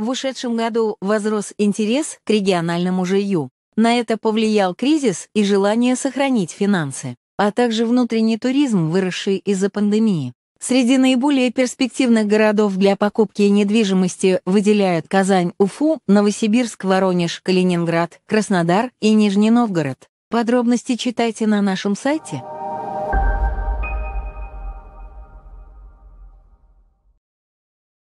В ушедшем году возрос интерес к региональному жилью. На это повлиял кризис и желание сохранить финансы, а также внутренний туризм, выросший из-за пандемии. Среди наиболее перспективных городов для покупки недвижимости выделяют Казань, Уфу, Новосибирск, Воронеж, Калининград, Краснодар и Нижний Новгород. Подробности читайте на нашем сайте.